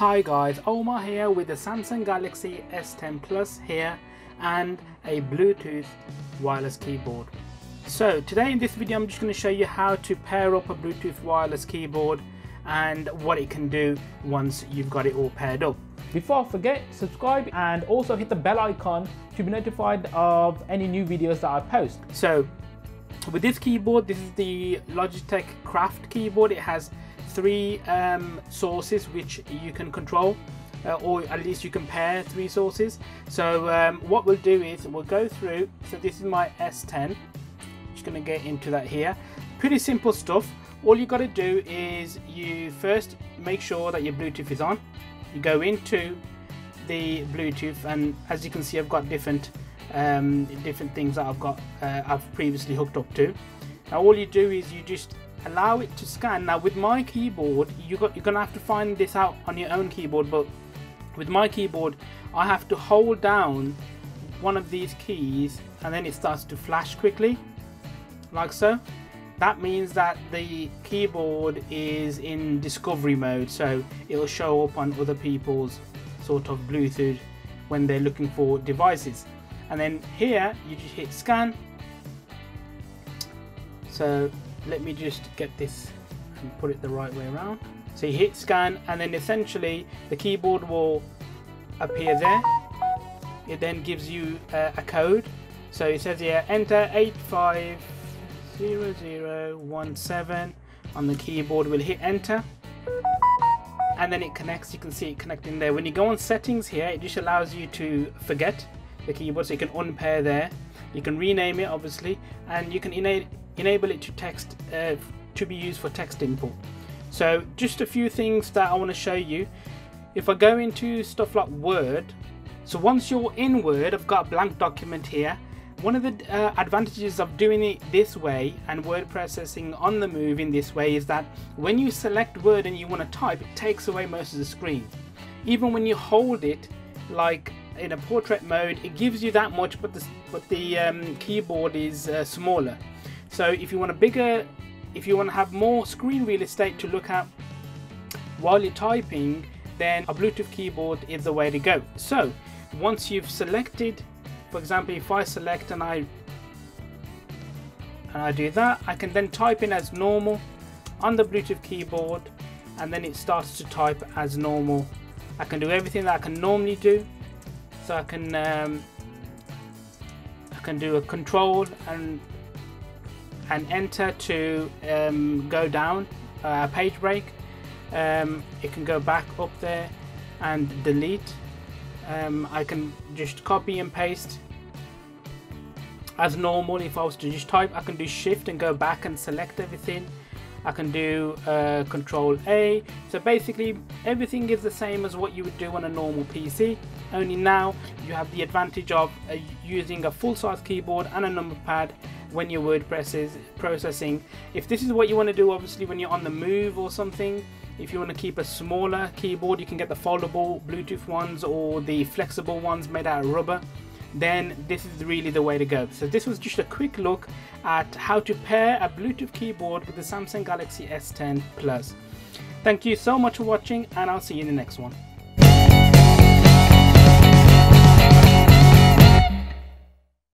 Hi guys, Omar here with the Samsung Galaxy S10 Plus here and a Bluetooth wireless keyboard. So today in this video I'm just going to show you how to pair up a Bluetooth wireless keyboard and what it can do once you've got it all paired up. Before I forget, subscribe and also hit the bell icon to be notified of any new videos that I post. So with this keyboard, this is the Logitech Craft keyboard. It has three sources which you can control, or at least you can pair three sources. So what we'll do is we'll go through. So this is my S10, just going to get into that here. Pretty simple stuff. All you got to do is you first make sure that your Bluetooth is on. You go into the Bluetooth, and as you can see I've got different things that I've previously hooked up to. Now all you do is you just allow it to scan. Now with my keyboard, you're gonna have to find this out on your own keyboard, but with my keyboard I have to hold down one of these keys and then it starts to flash quickly, like so. That means that the keyboard is in discovery mode, so it'll show up on other people's sort of Bluetooth when they're looking for devices. And then here you just hit scan. So let me just get this and put it the right way around. So you hit scan and then essentially the keyboard will appear there. It then gives you a code. So it says here enter 850017 on the keyboard. We'll hit enter and then it connects. You can see it connecting there. When you go on settings here, it just allows you to forget the keyboard, so you can unpair there. You can rename it obviously, and you can enable it to text to be used for text input. So just a few things that I want to show you. If I go into stuff like Word, so once you're in Word, I've got a blank document here. One of the advantages of doing it this way and word processing on the move in this way is that when you select Word and you want to type, it takes away most of the screen. Even when you hold it like in a portrait mode, it gives you that much, but the keyboard is smaller. So if you want to have more screen real estate to look at while you're typing, then a Bluetooth keyboard is the way to go. So once you've selected, for example, if I select and I do that, I can then type in as normal on the Bluetooth keyboard, and then it starts to type as normal. I can do everything that I can normally do. So I can do a control and enter to go down a page break. It can go back up there and delete. I can just copy and paste as normal. If I was to just type, I can do shift and go back and select everything. I can do control A. So basically everything is the same as what you would do on a normal PC, only now you have the advantage of using a full-size keyboard and a number pad when your word processing. If this is what you want to do, obviously when you're on the move or something, if you want to keep a smaller keyboard, you can get the foldable Bluetooth ones or the flexible ones made out of rubber. Then this is really the way to go. So this was just a quick look at how to pair a Bluetooth keyboard with the Samsung Galaxy S10 Plus. Thank you so much for watching, and I'll see you in the next one.